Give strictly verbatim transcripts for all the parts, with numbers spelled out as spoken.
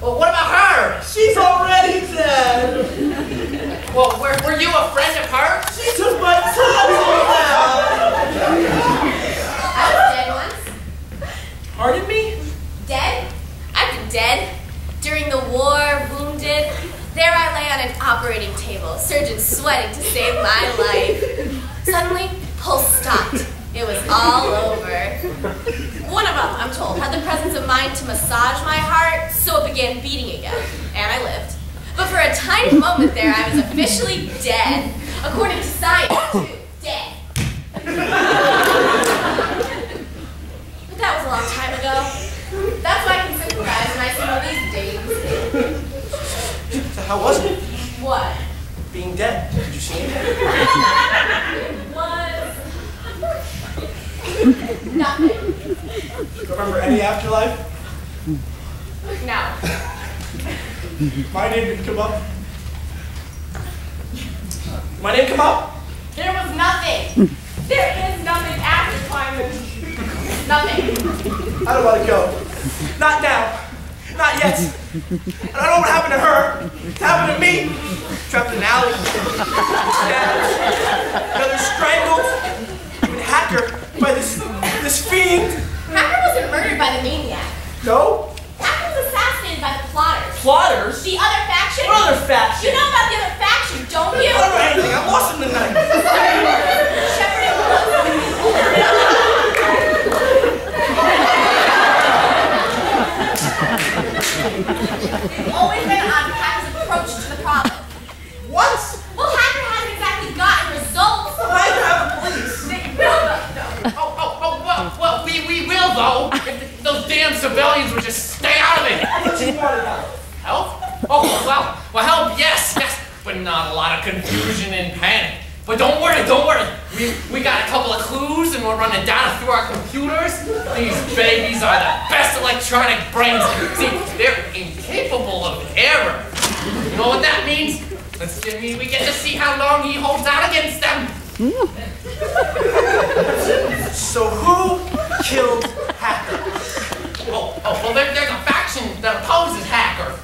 Well, what about her? She's already dead. Well, were, were you a friend of her? She took my title now. I was dead once. Pardon me? Dead? I've been dead. During the war, wounded. There I lay on an operating table, surgeon sweating to save my life. Suddenly, pulse stopped. It was all over. One of them, I'm told, had the presence of mind to massage my heart, so it began beating again, and I lived. But for a tiny moment there, I was officially dead. According to science, too, dead. But that was a long time ago. That's why I can sympathize when I see all these dates. So how was it? What? Being dead. Did you see it? It was... Nothing. Do you remember any afterlife? No. My name didn't come up. My name come up? There was nothing. There is nothing after Kleinman. Nothing. I don't want to go. Not now. Not yet. And I don't know what happened to her. It's happened to me. Trapped in an alley. Another strangled. Hacker by this this fiend. Hacker wasn't murdered by the maniac. No. Hacker was assassinated by the plotters. Plotters? The other faction. What other faction? You know about the other faction, don't you? I don't know anything. I'm lost in the night. Shepard and Wallace. They've always been on Hacker's approach to the problem. What? Well, Hacker hasn't exactly gotten results. Well, I don't have a police. Oh, oh, oh, well, well, we, we will, though. If those damn civilians would just stay out of it. What you want to know? Help? Oh, well, well, help, yes, yes. But not a lot of confusion and panic. But don't worry, don't worry. We, we got a couple of clues, and we're running data through our computers. These babies are the best electronic brains. See, they're incapable of error. You know what that means? Let's give me, we get to see how long he holds out against them. So who killed Hacker? Oh, oh, well, there, there's a faction that opposes Hacker.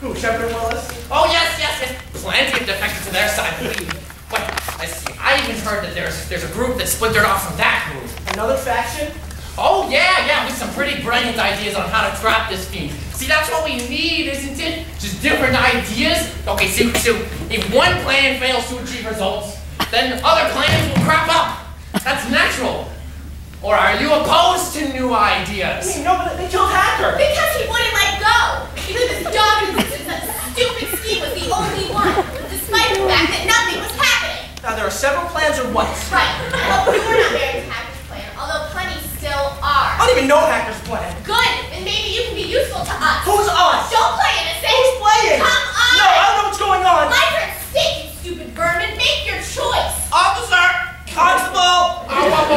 Who, Shepard Wallace? Oh, yes, yes, yes. Plenty of defectors to their side. Wait, I see. I even heard that there's there's a group that splintered off from that group. Another faction? Oh, yeah, yeah, with some pretty brilliant ideas on how to trap this fiend. See, that's what we need, isn't it? Just different ideas. Okay, see, so if one plan fails to achieve results, then other plans will crop up. That's natural. Or are you opposed to new ideas? I mean, no, but they killed Hacker. Because he wouldn't let go. Because his dog insisted that the stupid scheme was the only one, despite the fact that nothing was happening. Now, there are several plans or what? Right. Well, we were not married to Hacker's plan, although plenty still are. I don't even know Hacker's plan. Good. And maybe you can be useful to us. Who's us? Don't play innocent. Who's playing? Come on. No, I don't know what's going on. Life at stake, you stupid vermin. Make your choice. Officer. Constable! Oh, whoa, whoa, whoa,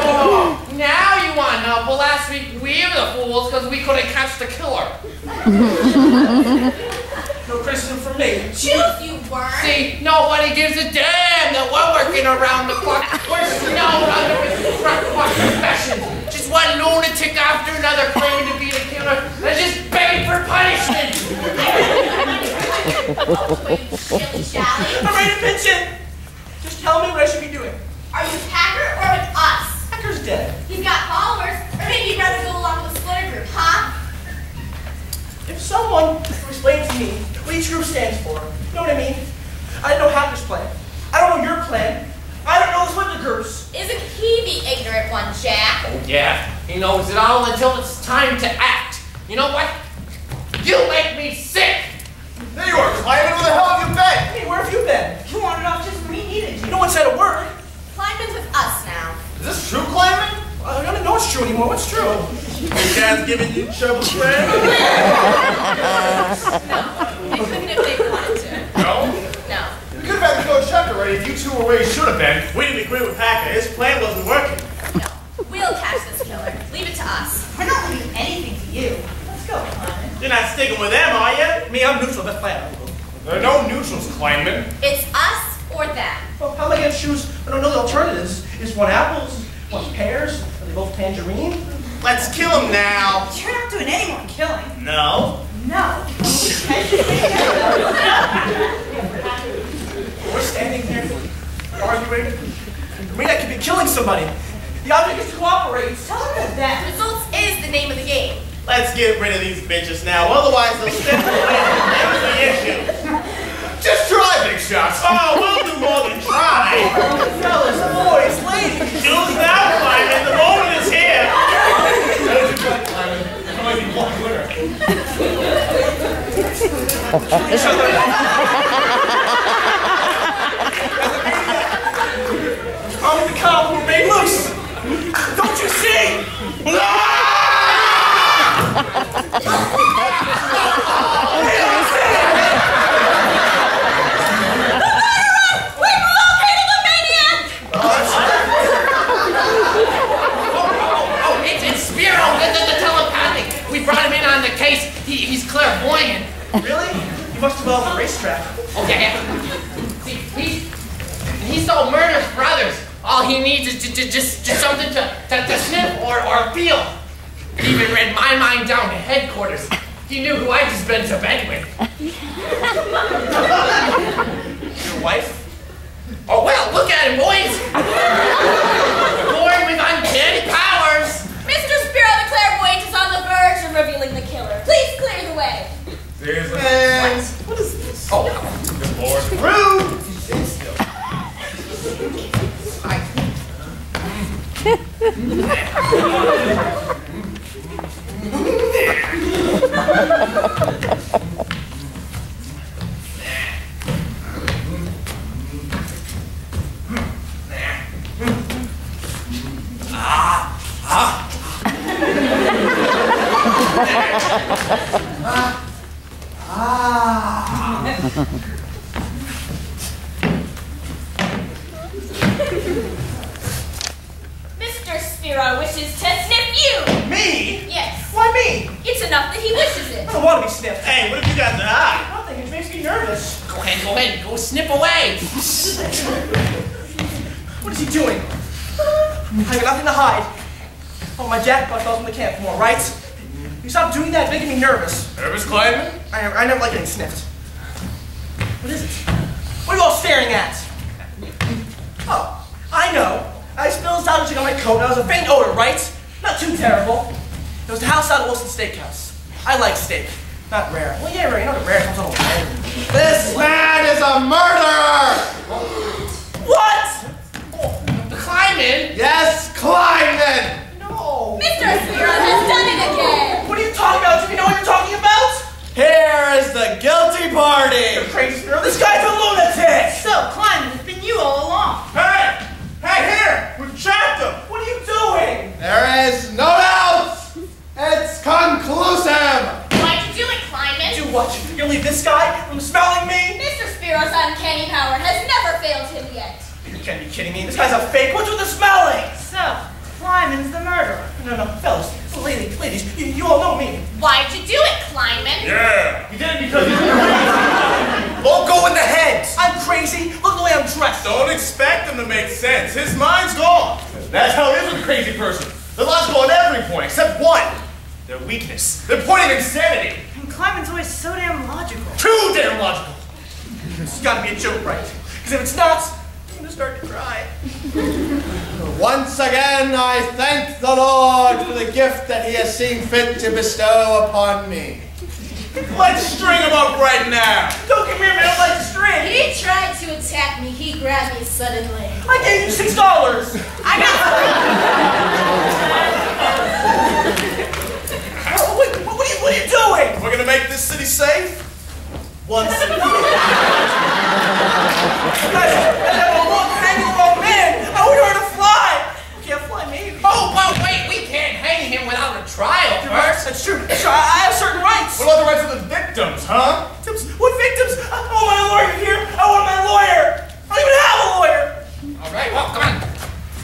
whoa. Now you want to know, but last week we were the fools because we couldn't catch the killer. No criticism for me. Choose, you worm! See, nobody gives a damn that we're working around the clock. We're snowed under his threat clock confession. Just one lunatic after another claiming to be the killer and just begging for punishment. I'm ready to pitch in. Just tell me what I should be doing. Are you with Hacker or with us? Hacker's dead. He's got followers, or maybe you'd rather go along with the splitter group, huh? If someone who explains to me what each group stands for, you know what I mean? I don't know Hacker's plan. I don't know your plan. I don't know the splitter groups. Isn't he the ignorant one, Jack? Oh, yeah. He knows it all until it's time to act. You know what? You make me sick! There you are, Kleinman. Where the hell have you been? Hey, where have you been? You wanted off just when we needed you. No one said a word. Kleinman's with us now. Is this true, Kleinman? I don't know it's true anymore. What's true? You guys giving you trouble, friend? No, they couldn't if they wanted to. No? No. We could have had to go check already if you two were where you should have been. We didn't agree with Hacker. His plan wasn't working. No. We'll catch this killer. Leave it to us. We're not leaving anything to you. Let's go, Kleinman. You're not sticking with them, are you? Me, I'm neutral. That's fine. There are no neutrals, Kleinman. It's us. Or that. Well, how am I going to choose? I don't know the alternatives. Is one apples? One pears? Are they both tangerine? Let's kill him now. You're not doing anyone killing. No. No. We're standing here, arguing. I mean, I could be killing somebody. The object is to cooperate. Tell them that. Results is the name of the game. Let's get rid of these bitches now, otherwise they'll step away and the issue. Just try, big shots. Oh, we'll do more than try. Fellas, boys, ladies. Dude's now, Kleinman. The moment is here. Don't you try, Kleinman. I might be one winner. I'm the cop who made loose. Don't you see? No! Clairvoyant. Really? You must have been on the racetrack. Oh, yeah, yeah. See, he, he so murders brothers. All he needs is to, to, just, just something to, to, to sniff or, or feel. He even read my mind down to headquarters. He knew who I'd just been to bed with. Your wife? Oh, well, look at him, boys. Born with uncanny powers. Mister Spiro, the clairvoyant, is on the verge of revealing the killer. Please clear. Seriously? What? What is this? Oh, good lord. Rude! Ah! Ah! Ah! Mister Spiro wishes to sniff you! Me? Yes. Why me? It's enough that he wishes it. I don't want to be sniffed. Hey, what have you got in the eye? I don't think it makes me nervous. Go ahead, go ahead, go snip away. What is he doing? I got nothing to hide. Oh, my jackpot fell from the camp more, right? You stop doing that, it's making me nervous. Nervous, Kleinman? I never, I never like getting sniffed. What is it? What are you all staring at? Oh, I know. I spilled something on my coat, and it was a faint odor, right? Not too terrible. It was the house out of Wilson Steakhouse. I like steak, not rare. Well, yeah, rare. You know the rare comes on a plate. This man is a murderer! What? Oh, Kleinman? Yes, Kleinman! No. Mister Spiro has done it again! What are you talking about? Do you know what you're talking about? Here is the guilty party! You're crazy, Spiro. This guy's a lunatic! So, Kleinman, it's been you all along. Hey! Hey, here! We've trapped him! What are you doing? There is no doubt! It's conclusive! Why'd you do it, Kleinman? Do what? You're gonna leave this guy from smelling me? Mister Spiro's uncanny power has never failed him yet. You can't be kidding me. This guy's a fake. What's with the smelling? So, Kleinman's the murderer. No, no, fellas, ladies, ladies, you, you all know me. Why'd you do it, Kleinman? Yeah. You did it because you crazy. All go in the head. I'm crazy. Look at the way I'm dressed. Don't expect him to make sense. His mind's gone. That's how it is with a crazy person. They're logical on every point except one. Their weakness. Their point of insanity. And Kleinman's always so damn logical. Too damn logical. This has got to be a joke, right? Because if it's not, I'm going to start to cry. Once again, I thank the Lord for the gift that he has seen fit to bestow upon me. Let's string him up right now. Don't give me a minute, let's string. He tried to attack me. He grabbed me suddenly. I gave you six dollars. I got oh, wait, what, are you, what are you doing? We're going to make this city safe? Once again. Guys, I don't know where to fly! I can't fly, maybe. Oh, well, wait, we can't hang him without a trial first. That's true. That's true. I have certain rights. What are the rights of the victims, huh? Victims? What victims? I want my lawyer here. I want my lawyer. I don't even have a lawyer. All right, well, come on.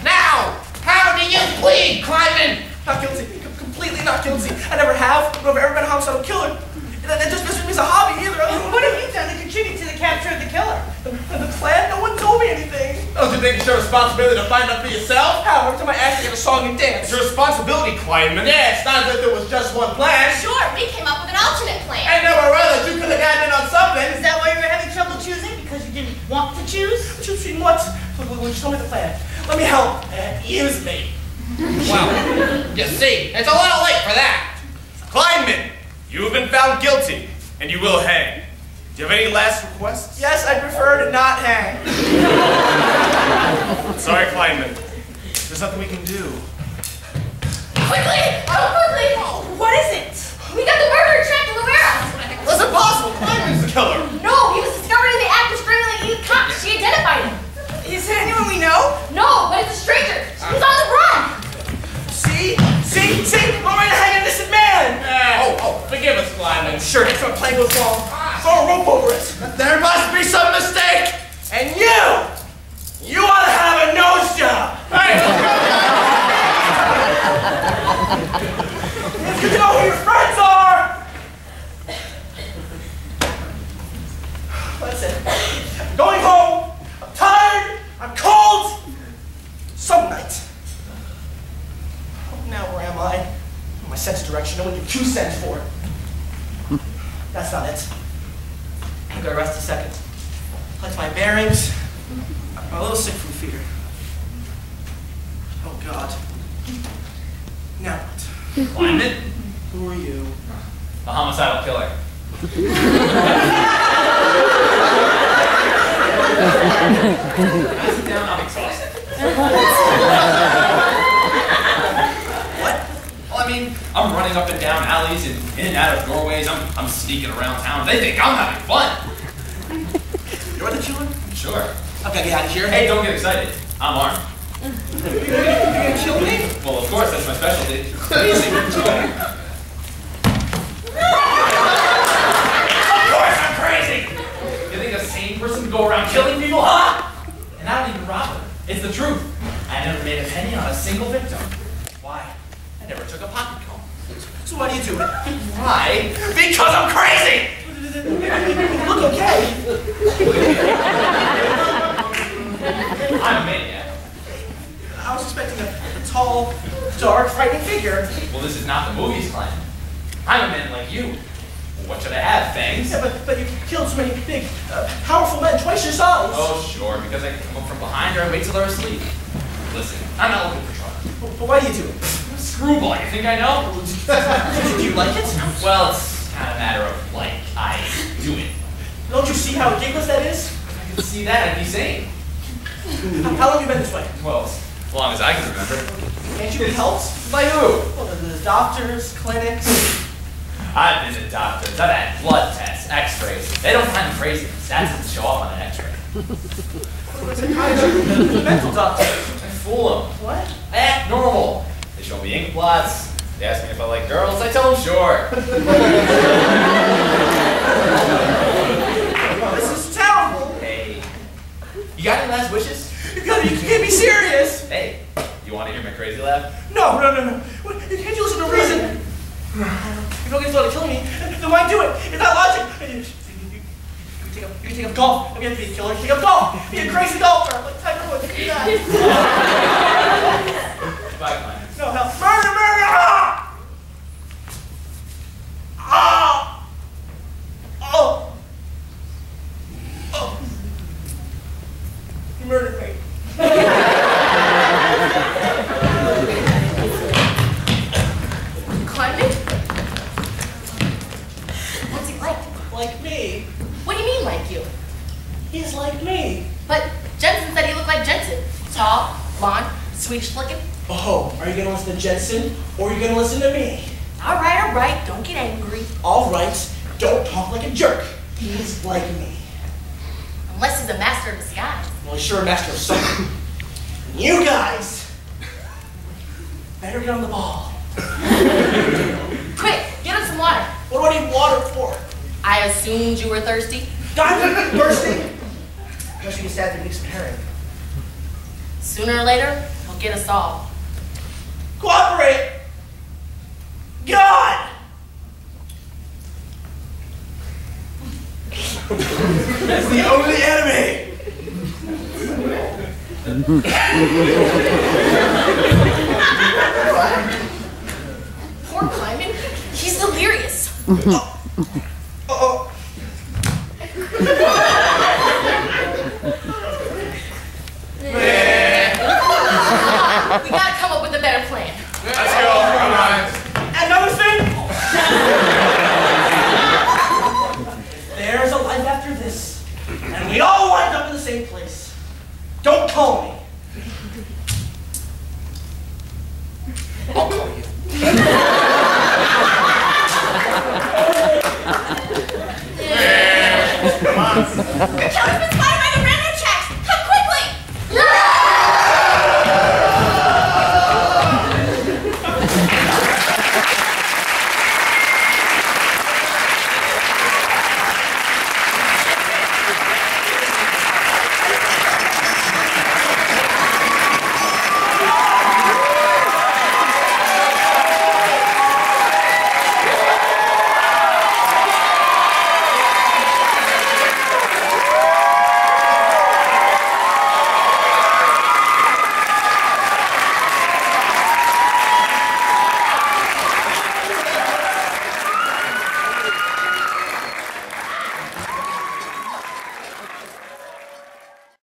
Now, how do you plead, Kleinman? Not guilty. Com completely not guilty. I never have. I've never ever been a homicidal killer. That just doesn't mean it's a hobby either. What have you done to contribute to the capture of the killer? The, the plan? No one told me anything. Oh, you think it's your responsibility to find out for yourself? How? Every time I ask you to get a song and dance. It's your responsibility, Kleinman. Yeah, it's not as if there was just one plan. Sure, we came up with an alternate plan. I never realized you could have gotten in on something. Is that why you were having trouble choosing? Because you didn't want to choose? Choosing what? Well, show me the plan. Let me help. Uh, use me. Well, you see, it's a little late for that. Kleinman, you have been found guilty, and you will hang. Do you have any last requests? Yes, I prefer to not hang. Sorry, Kleinman. There's nothing we can do. Quickly! Oh, quickly! Oh, what is it? We got the murderer trapped in the warehouse. That's impossible. Kleinman's the killer. No, he was discovered in the act of strangling Edith Cox. She identified him. Is it anyone we know? No, but it's a stranger. He's on the run. See? See? See? I'm right ahead of this man. Uh, oh, oh, forgive us, Kleinman. Sure, that's what playing goes wrong. Throw a rope over it. There must be some mistake. And you, you ought to have a nose job. Hey, if you know who your friends are. That's it. I'm going home. I'm tired. I'm cold. Some night. Oh, now where am I? Oh, my sense of direction. I want your two cents for it. That's not it. I'm gonna rest a second. Collect my bearings. I'm a little sick from fear. Oh God. Now what? Kleinman? Who are you? A homicidal killer. Sit down, I'm exhausted. What? Well, I mean, I'm running up and down alleys and in and out of doorways. I'm, I'm sneaking around town. They think I'm having fun. You're with the children? Sure. Okay, get out of here. Hey, don't get excited. I'm armed. You're gonna kill me? Well, of course, that's my specialty. Of course I'm crazy! You think a sane person would go around killing people, huh? And I don't even rob them. It's the truth. I never made a penny on a single victim. Why? I never took a pocket comb. So why do you do it? Why? Because I'm crazy! Look, okay. I'm a maniac. I was expecting a, a tall, dark, frightening figure. Well, this is not the movie's plan. I'm a man like you. Well, what should I have, Fangs? Yeah, but, but you killed so many big, uh, powerful men twice your size. Oh, sure, because I can come up from behind her and wait till they're asleep. Listen, I'm not looking for trouble. But why do you do it? Screwball, you think I know? Do you like it? Well, it's not a matter of like, I do it. Don't you see how ridiculous that is? I can see that, I'd be sane. How long have you been this way? Well, as long as I can remember. Can't you be helped? By who? Well, the, the doctors, clinics. I've been to doctors, I've had blood tests, x-rays. They don't find them crazy. That doesn't show up on an x-ray. Psychiatrist, mental doctor. I fool them. What? I act normal. They show me ink blots. They ask me if I like girls. I tell them sure. This is terrible. Hey, you got any last wishes? You gotta, you can't be serious. Hey, you want to hear my crazy laugh? No, no, no, no. You can't listen to reason. If you don't get to kill me, then why do it? It's not logic. You, you, you, take up, you take up golf. I mean, you have to be a killer. You take up golf. Be a crazy golfer. Like Tiger Woods. Do that. Bye, Klein. No, help. Murder, murder! Ah! Ah! Oh! Oh! He murdered me. Climbing? What's he like? Like me. What do you mean, like you? He's like me. But Jensen said he looked like Jensen. Tall, blonde, Swedish looking. Oh, are you going to listen to Jensen, or are you going to listen to me? All right, all right, don't get angry. All right, don't talk like a jerk. He's like me. Unless he's a master of disguise. Well, he's sure a master of something. You guys better get on the ball. Quick, get him some water. What do I need water for? I assumed you were thirsty. I'm thirsty. I guess you just have to make some herring. Sooner or later, he'll get us all. Cooperate! God! That's the only enemy! Poor Kleinman. He's delirious. Oh. Oh. We gotta come up with a better plan. Let's go. Come on. Another thing. There's a life after this, and we all wind up in the same place. Don't call me.